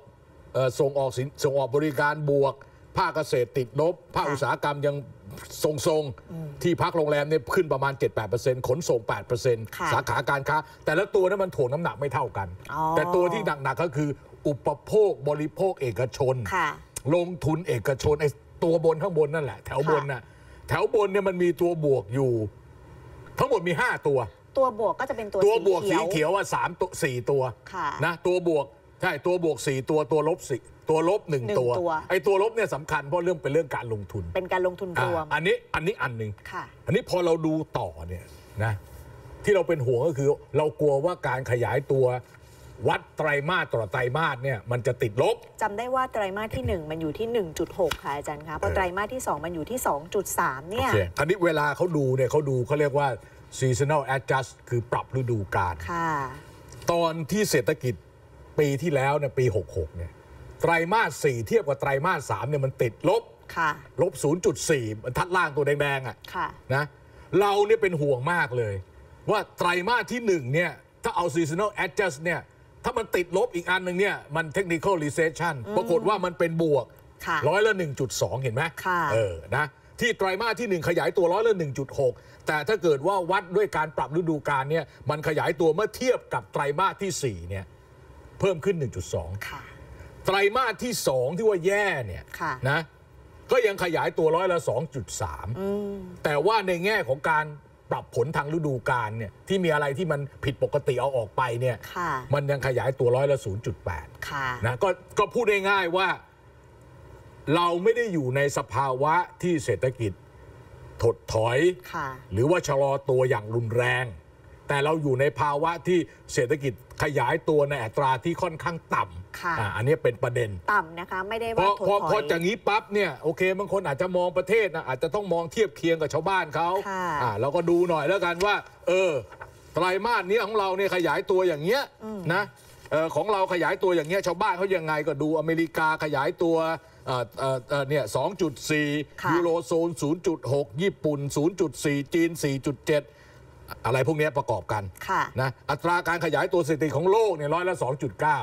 ส่งออกสินส่งออกบริการบวกภาคเกษตรติดลบภาคอุตสาหกรรมยังทรงๆที่พักโรงแรมเนี่ยขึ้นประมาณ เจ็ดถึงแปดเปอร์เซ็นต์ ขนส่ง แปดเปอร์เซ็นต์ สาขาการค้าแต่และตัวนั้นมันถ่วงน้ำหนักไม่เท่ากันแต่ตัวที่หนักๆก็คืออุปโภคบริโภคเอกชนลงทุนเอกชนไอ้ตัวบนข้างบนนั่นแหละแถวบนน่ะแถวบนเนี่ยมันมีตัวบวกอยู่ทั้งหมดมีห้าตัวตัวบวกก็จะเป็นตัวตัวบวกสีเขียวอ่ะสามตัวสี่ตัวนะตัวบวกใช่ตัวบวกสี่ตัวตัวลบสี่ตัวลบหนึ่งตัวไอ้ตัวลบเนี่ยสำคัญเพราะเรื่องเป็นเรื่องการลงทุนเป็นการลงทุนรวมอันนี้อันนี้อันหนึ่งอันนี้พอเราดูต่อเนี่ยนะที่เราเป็นห่วงก็คือเรากลัวว่าการขยายตัววัดไตรมาสต่อไตรมาสเนี่ยมันจะติดลบจำได้ว่าไตรมาสที่หนึ่งมันอยู่ที่ หนึ่งจุดหก ค่ะอาจารย์คะพอไตรมาสที่สองมันอยู่ที่ สองจุดสาม เนี่ยอันนี้เวลาเขาดูเนี่ยเขาดูเขาเรียกว่า seasonal adjust คือปรับฤดูกาลตอนที่เศรษฐกิจปีที่แล้วเนี่ยปีหกหกเนี่ยไตรมาสสี่เทียบกับไตรมาสสามเนี่ยมันติดลบลบ ศูนย์จุดสี่ มันทัดล่างตัวแดงๆอ่ะนะเราเนี่ยเป็นห่วงมากเลยว่าไตรมาสที่หนึ่งเนี่ยถ้าเอา seasonal adjust เนี่ยถ้ามันติดลบอีกอันหนึ่งเนี่ยมัน technical recession ปรากฏว่ามันเป็นบวกร้อยละ หนึ่งจุดสอง เห็นไหมเออนะที่ไตรมาสที่หนึ่งขยายตัวร้อยละ หนึ่งจุดหก แต่ถ้าเกิดว่าวัดด้วยการปรับฤดูกาลเนี่ยมันขยายตัวเมื่อเทียบกับไตรมาสที่สี่เนี่ยเพิ่มขึ้น หนึ่งจุดสอง ค่ะไตรมาสที่สองที่ว่าแย่เนี่ยนะก็ยังขยายตัวร้อยละ สองจุดสาม แต่ว่าในแง่ของการปรับผลทางฤดูกาลเนี่ยที่มีอะไรที่มันผิดปกติเอาออกไปเนี่ยมันยังขยายตัวร้อยละ ศูนย์จุดแปด นะก็ก็พูดง่ายๆว่าเราไม่ได้อยู่ในสภาวะที่เศรษฐกิจ ถดถอยหรือว่าชะลอตัวอย่างรุนแรงแต่เราอยู่ในภาวะที่เศรษฐกิจขยายตัวในอัตราที่ค่อนข้างต่ำ อ, อันนี้เป็นประเด็นต่ำนะคะไม่ได้ว่าถดถอยพอจากนี้ปั๊บเนี่ยโอเคบางคนอาจจะมองประเทศนะอาจจะต้องมองเทียบเคียงกับชาวบ้านเขาเราก็ดูหน่อยแล้วกันว่าเออไตรมาสนี้ของเราเนี่ยขยายตัวอย่างเงี้ยนะของเราขยายตัวอย่างเงี้ยชาวบ้านเขายังไงก็ดูอเมริกาขยายตัวเนี่ย สองจุดสี่ ยูโรโซน ศูนย์จุดหก ญี่ปุ่น ศูนย์จุดสี่ จีน สี่จุดเจ็ด อะไรพวกนี้ประกอบกันะนะอัตราการขยายตัวเศรษฐกิจของโลกเนี่ยร้อยละ สองจุดเก้า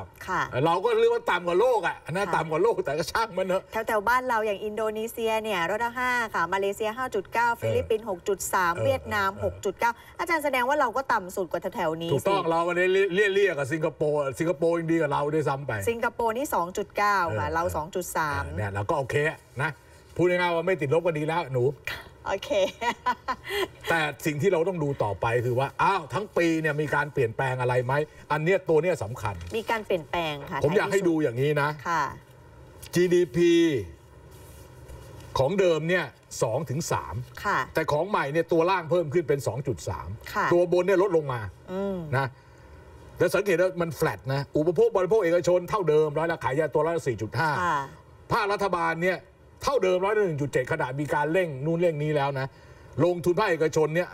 เราก็เรียกว่าต่ำกว่าโลกอ่ะน่าต่ำกว่าโลกแต่ก็ช่างมันเถอะแถวๆบ้านเราอย่างอินโดนีเซียเนี่ยร้อยละ ห้า ค่ะมาเลเซีย ห้าจุดเก้า ฟิลิปปินส์ หกจุดสาม เวียดนาม หกจุดเก้า อาจารย์แสดงว่าเราก็ต่ำสุดกว่าแถวๆนี้ถูกต้องเราวันนี้เลี่ยๆกับสิงคโปร์สิงคโปร์ยังดีกว่าเราด้วยซ้ำไปสิงคโปร์นี่ สองจุดเก้า ค่ะเรา สองจุดสาม เนี่ยเราก็โอเคนะพูดง่ายๆว่าไม่ติดลบก็ดีแล้วหนูโอเคแต่สิ่งที่เราต้องดูต่อไปคือว่าอ้าวทั้งปีเนี่ยมีการเปลี่ยนแปลงอะไรไหมอันเนี้ยตัวเนี้ยสำคัญมีการเปลี่ยนแปลงค่ะผมอยากให้ดูอย่างนี้นะค่ะ จี ดี พี ของเดิมเนี่ยสองถึงสามแต่ของใหม่เนี่ยตัวล่างเพิ่มขึ้นเป็น สองจุดสาม ตัวบนเนี่ยลดลงมานะแล้วสังเกตว่ามันแฟลตนะอุปโภคบริโภคเอกชนเท่าเดิมร้อยละขายยาตัวละ สี่จุดห้า ภาครัฐบาลเนี่ยเท่าเดิมร้อยละหนึ่งจุดเจ็ดขนาดมีการเร่งนู่นเร่งนี้แล้วนะลงทุนภาคเอกชนเนี่ย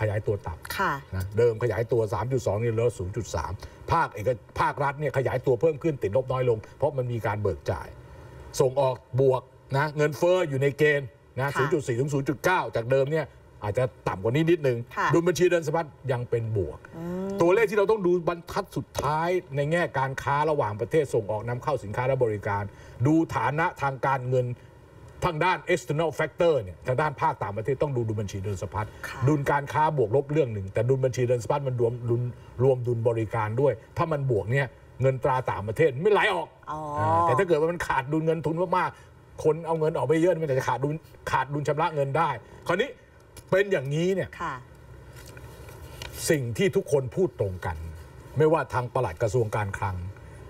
ขยายตัวต่ำนะเดิมขยายตัว สามจุดสอง นี่ลด ศูนย์จุดสาม ภาคเอกภาครัฐเนี่ยขยายตัวเพิ่มขึ้นติดลบน้อยลงเพราะมันมีการเบิกจ่ายส่งออกบวกนะเงินเฟ้ออยู่ในเกณฑ์นะ ศูนย์จุดสี่ ถึง ศูนย์จุดเก้า จากเดิมเนี่ยอาจจะต่ำกว่านี้นิดนึงดุลบัญชีเดินสะพัดยังเป็นบวกตัวเลขที่เราต้องดูบรรทัดสุดท้ายในแง่การค้าระหว่างประเทศส่งออกนำเข้าสินค้าและบริการดูฐานะทางการเงินทางด้าน external factor เนี่ยทางด้านภาคต่างประเทศต้องดูดุลบัญชีเดินสะพัดดุลการค้าบวกลบเรื่องหนึ่งแต่ดุลบัญชีเดินสะพัดมันรวมรวมดุลบริการด้วยถ้ามันบวกเนี่ยเงินตราต่างประเทศไม่ไหลออกแต่ถ้าเกิดว่ามันขาดดุลเงินทุนมากๆคนเอาเงินออกไปเยอะมันจะขาดดุลขาดดุลชำระเงินได้คราวนี้เป็นอย่างนี้เนี่ยสิ่งที่ทุกคนพูดตรงกันไม่ว่าทางปลัดกระทรวงการคลัง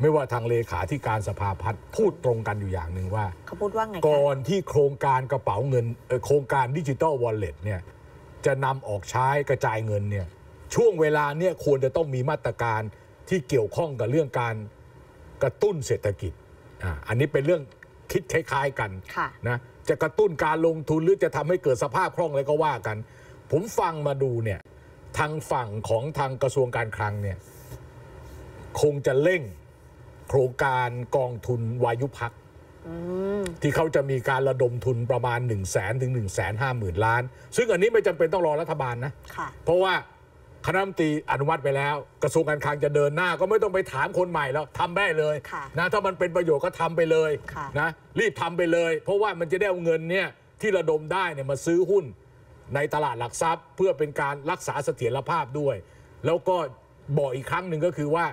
ไม่ว่าทางเลขาธิการสภาพัฒน์พูดตรงกันอยู่อย่างหนึ่งว่าเขาพูดว่าไงก่อนที่โครงการกระเป๋าเงินโครงการ Digital Wallet เนี่ยจะนำออกใช้กระจายเงินเนี่ยช่วงเวลาเนี่ยควรจะต้องมีมาตรการที่เกี่ยวข้องกับเรื่องการกระตุ้นเศรษฐกิจอ่าอันนี้เป็นเรื่องคิดคล้ายๆกันนะจะกระตุ้นการลงทุนหรือจะทำให้เกิดสภาพคล่องอะไรก็ว่ากันผมฟังมาดูเนี่ยทางฝั่งของทางกระทรวงการคลังเนี่ยคงจะเร่งโครงการกองทุนวายุพักที่เขาจะมีการระดมทุนประมาณ หนึ่งแสน ถึง หนึ่งแสนห้าหมื่น ล้านซึ่งอันนี้ไม่จำเป็นต้องรอรัฐบาลนะเพราะว่าคณะรัฐมนตรีอนุมัติไปแล้วกระทรวงการคลังจะเดินหน้าก็ไม่ต้องไปถามคนใหม่แล้วทำได้เลยนะถ้ามันเป็นประโยชน์ก็ทำไปเลยนะรีบทำไปเลยเพราะว่ามันจะได้เอาเงินเนี่ยที่ระดมได้เนี่ยมาซื้อหุ้นในตลาดหลักทรัพย์เพื่อเป็นการรักษาเสถียรภาพด้วยแล้วก็บอกอีกครั้งหนึ่งก็คือว่า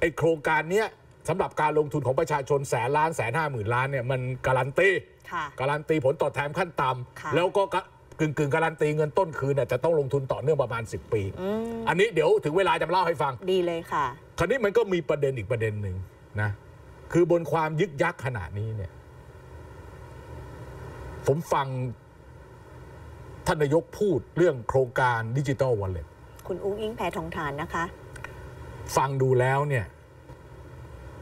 ไอ้โครงการเนี้ยสำหรับการลงทุนของประชาชนแสนล้านแสนห้าหมื่นล้านเนี่ยมันการันตีการันตีผลตอบแทนขั้นต่ำแล้วก็กึ่งๆการันตีเงินต้นคืนเนี่ยจะต้องลงทุนต่อเนื่องประมาณสิบปีอันนี้เดี๋ยวถึงเวลาจะเล่าให้ฟังดีเลยค่ะคราวนี้มันก็มีประเด็นอีกประเด็นหนึ่งนะคือบนความยึกยักขนาดนี้เนี่ยผมฟังท่านนายกพูดเรื่องโครงการ Digital Wallet คุณอุ๊งอิ๊งแพทองธารนะคะฟังดูแล้วเนี่ย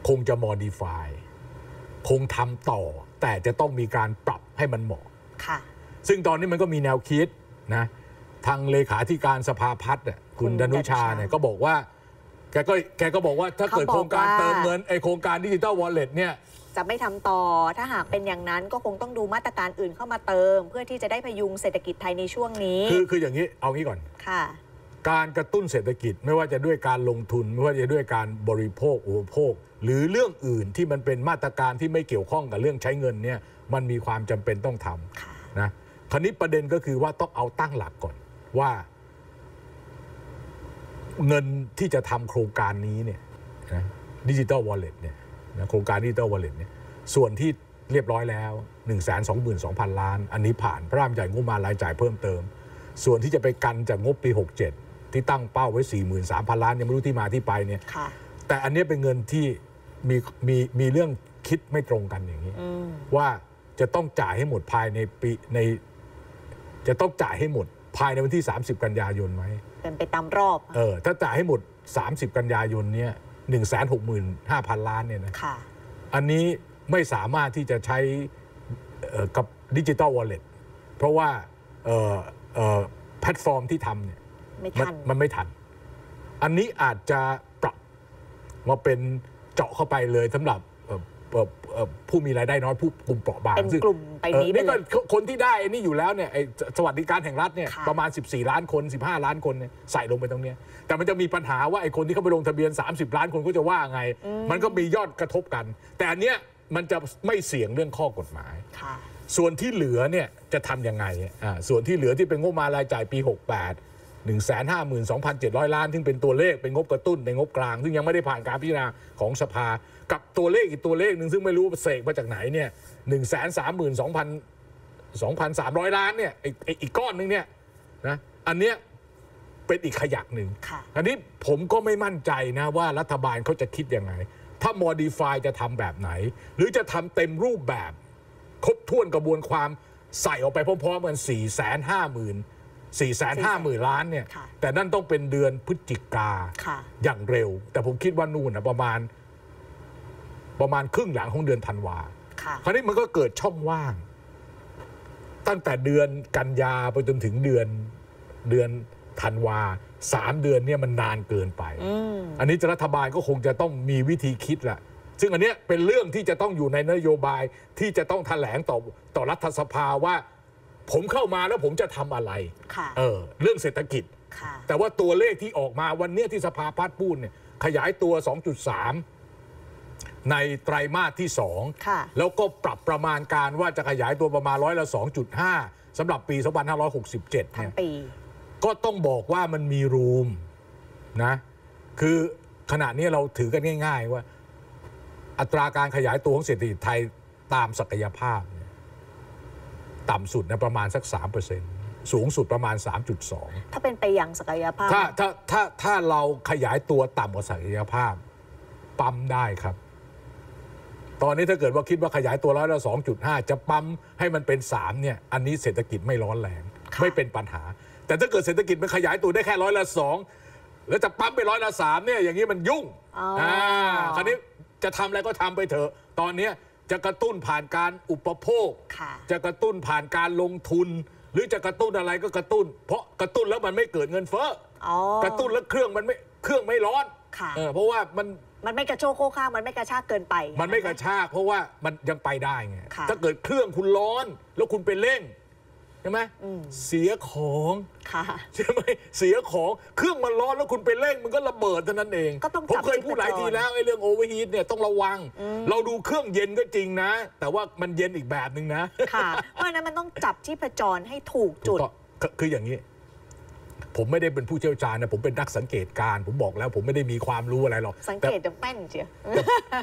คงจะ modify คงทำต่อแต่จะต้องมีการปรับให้มันเหมาะค่ะซึ่งตอนนี้มันก็มีแนวคิดนะทางเลขาธิการสภาพัฒน์คุณดนุชาเนี่ยก็บอกว่าแกก็แกก็บอกว่าถ้าเกิดโครงการเติมเงินไอโครงการ Digital Wallet เนี่ยจะไม่ทำต่อถ้าหากเป็นอย่างนั้นก็คงต้องดูมาตรการอื่นเข้ามาเติมเพื่อที่จะได้พยุงเศรษฐกิจไทยในช่วงนี้คือคืออย่างนี้เอางี้ก่อนค่ะการกระตุ้นเศรษฐกิจไม่ว่าจะด้วยการลงทุนไม่ว่าจะด้วยการบริโภคอุปโภคหรือเรื่องอื่นที่มันเป็นมาตรการที่ไม่เกี่ยวข้องกับเรื่องใช้เงินเนี่ยมันมีความจำเป็นต้องทำนะคราวนี้ประเด็นก็คือว่าต้องเอาตั้งหลักก่อนว่าเงินที่จะทำโครงการนี้เนี่ยนะดิจิทัลวอลเล็ตเนี่ยโครงการ Digital Wallet เนี่ยส่วนที่เรียบร้อยแล้ว หนึ่งแสนสองหมื่นสองพัน ล้านอันนี้ผ่านพระราชบัญญัติงบประมาณรายจ่ายเพิ่มเติมส่วนที่จะไปกันจากงบปี หกเจ็ด ที่ตั้งเป้าไว้ สี่หมื่นสามพัน ล้านยังไม่รู้ที่มาที่ไปเนี่ยแต่อันนี้เป็นเงินที่มีมีมีเรื่องคิดไม่ตรงกันอย่างนี้ว่าจะต้องจ่ายให้หมดภายในปีใน จะต้องจ่ายให้หมดภายในวันที่สามสิบกันยายนไหมเป็นไปตามรอบเออถ้าจ่ายให้หมดสามสิบกันยายนเนี้ย หนึ่งแสนหกหมื่นห้าพันล้านเนี่ยนะอันนี้ไม่สามารถที่จะใช้กับ Digital Wallet เพราะว่าแพลตฟอร์มที่ทำเนี่ย ม, มันไม่ทันอันนี้อาจจะปรับมาเป็นเจาะเข้าไปเลยสำหรับผู้มีรายได้น้อยผู้กลุ่มเปราะบางเป็นกลุ่มไปนี้นี่ก็คนที่ได้นี่อยู่แล้วเนี่ยสวัสดิการแห่งรัฐเนี่ยประมาณสิบสี่ล้านคนสิบห้าล้านคนเนี่ยใส่ลงไปตรงนี้แต่มันจะมีปัญหาว่าไอ้คนที่เข้าไปลงทะเบียนสามสิบล้านคนก็จะว่าไงมันก็มียอดกระทบกันแต่อันเนี้ยมันจะไม่เสี่ยงเรื่องข้อกฎหมายส่วนที่เหลือเนี่ยจะทำยังไงอ่าส่วนที่เหลือที่เป็นงบมารายจ่ายปีหกสิบแปดหนึ่งแสนห้าหมื่นสองพันเจ็ดร้อยล้านซึ่งเป็นตัวเลขเป็นงบกระตุ้นในงบกลางซึ่งยังไม่ได้ผ่านการพิจารณาของสภากับตัวเลขอีกตัวเลขหนึ่งซึ่งไม่รู้เสกมาจากไหนเนี่ยหนึ่งแสนสามหมื่นสองพันสองพันสามร้อยล้านเนี่ยอีกก้อนนึงเนี่ยนะอันเนี้ยเป็นอีกขยักหนึ่งอันนี้ผมก็ไม่มั่นใจนะว่ารัฐบาลเขาจะคิดยังไงถ้า modify จะทำแบบไหนหรือจะทำเต็มรูปแบบครบถ้วนกระบวนความใส่ออกไปพร้อมๆกันสี่แสนห้าหมื่นสี่แสนห้าหมื่นล้านเนี่ยแต่นั่นต้องเป็นเดือนพฤศจิกาอย่างเร็วแต่ผมคิดว่านู่นนะประมาณประมาณครึ่งหลังของเดือนธันวาคราวนี้มันก็เกิดช่องว่างตั้งแต่เดือนกันยาไปจนถึงเดือนเดือนธันวาสามเดือนเนี่ยมันนานเกินไป อ, อันนี้รัฐบาลก็คงจะต้องมีวิธีคิดแหละซึ่งอันนี้เป็นเรื่องที่จะต้องอยู่ในนโยบายที่จะต้องแถลงต่อต่อรัฐสภาว่าผมเข้ามาแล้วผมจะทำอะไร เออ เรื่องเศรษฐกิจแต่ว่าตัวเลขที่ออกมาวันนี้ที่สภาพัฒน์พูดเนี่ยขยายตัว สองจุดสาม ในไตรมาสที่สองแล้วก็ปรับประมาณการว่าจะขยายตัวประมาณร้อยละ สองจุดห้า สำหรับปี สองพันห้าร้อยหกสิบเจ็ด ทั้งปีก็ต้องบอกว่ามันมีรูมนะคือขณะนี้เราถือกันง่ายๆว่าอัตราการขยายตัวของเศรษฐกิจไทยตามศักยภาพต่ำสุดนะประมาณสัก สามเปอร์เซ็นต์ สูงสุดประมาณ สามจุดสอง ถ้าเป็นไปอย่างศักยภาพถ้าถ้าถ้าถ้าเราขยายตัวต่ำกว่าศักยภาพปั๊มได้ครับตอนนี้ถ้าเกิดว่าคิดว่าขยายตัวร้อยละ สองจุดห้า จะปั๊มให้มันเป็นสามเนี่ยอันนี้เศรษฐกิจไม่ร้อนแรงไม่เป็นปัญหาแต่ถ้าเกิดเศรษฐกิจมันขยายตัวได้แค่ร้อยละ สองแล้วจะปั๊มไปร้อยละ สามเนี่ยอย่างนี้มันยุ่งอ่าคราวนี้จะทำอะไรก็ทำไปเถอะตอนนี้จะกระตุ้นผ่านการอุปโภคจะกระตุ้นผ่านการลงทุนหรือจะกระตุ้นอะไรก็กระตุ้นเพราะกระตุ้นแล้วมันไม่เกิดเงินเฟ้อกระตุ้นแล้วเครื่องมันไม่เครื่องไม่ร้อนเพราะว่ามันมันไม่กระโชกโค้งข้างมันไม่กระชากเกินไปมันไม่กระชากเพราะว่ามันยังไปได้ไงถ้าเกิดเครื่องคุณร้อนแล้วคุณไปเร่งใช่ไหมเสียของใช่ไหมเสียของเครื่องมันร้อนแล้วคุณไปเร่งมันก็ระเบิดเท่านั้นเองผมเคยพูดหลายทีแล้วไอ้เรื่องโอเวอร์ฮีทเนี่ยต้องระวังเราดูเครื่องเย็นก็จริงนะแต่ว่ามันเย็นอีกแบบหนึ่งนะเพราะฉะนั้นมันต้องจับชีพจรให้ถูกจุดคืออย่างนี้ผมไม่ได้เป็นผู้เชี่ยวชาญนะผมเป็นนักสังเกตการผมบอกแล้วผมไม่ได้มีความรู้อะไรหรอกสังเกตจะแม่นเชียว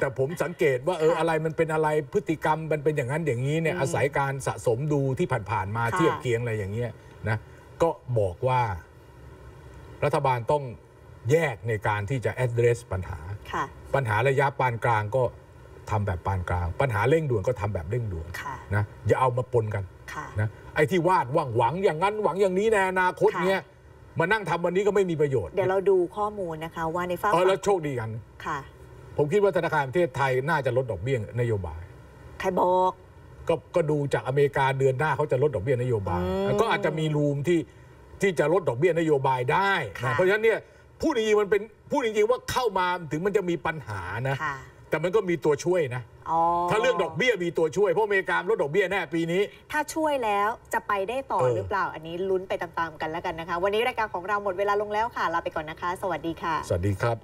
แต่ผมสังเกตว่าเอออะไรมันเป็นอะไรพฤติกรรมมันเป็นอย่างนั้นอย่างนี้เนี่ยอาศัยการสะสมดูที่ผ่านๆมาเทียบเคียงอะไรอย่างเงี้ยนะก็บอกว่ารัฐบาลต้องแยกในการที่จะ address ปัญหาปัญหาระยะปานกลางก็ทำแบบปานกลางปัญหาเร่งด่วนก็ทำแบบเร่งด่วนนะอย่าเอามาปนกันนะไอ้ที่วาดหวังหวังอย่างนั้นหวังอย่างนี้ในอนาคตเนี้ยมานั่งทำวันนี้ก็ไม่มีประโยชน์เดี๋ยวเราดูข้อมูลนะคะว่าในฝั่งเออแล้วโชคดีกันค่ะผมคิดว่าธนาคารประเทศไทยน่าจะลดดอกเบี้ยนโยบายใครบอกก็ก็ดูจากอเมริกาเดือนหน้าเขาจะลดดอกเบี้ยนโยบายก็อาจจะมีรูมที่ที่จะลดดอกเบี้ยนโยบายได้เพราะฉะนั้นเนี่ยพูดจริงๆมันเป็นพูดจริงๆว่าเข้ามาถึงมันจะมีปัญหานะแต่มันก็มีตัวช่วยนะถ้าเรื่องดอกเบี้ยมีตัวช่วยเพราะอเมริกาลดดอกเบี้ยแน่ปีนี้ถ้าช่วยแล้วจะไปได้ต่อหรือเปล่าอันนี้ลุ้นไปตามๆกันแล้วกันนะคะวันนี้รายการของเราหมดเวลาลงแล้วค่ะลาไปก่อนนะคะสวัสดีค่ะสวัสดีครับ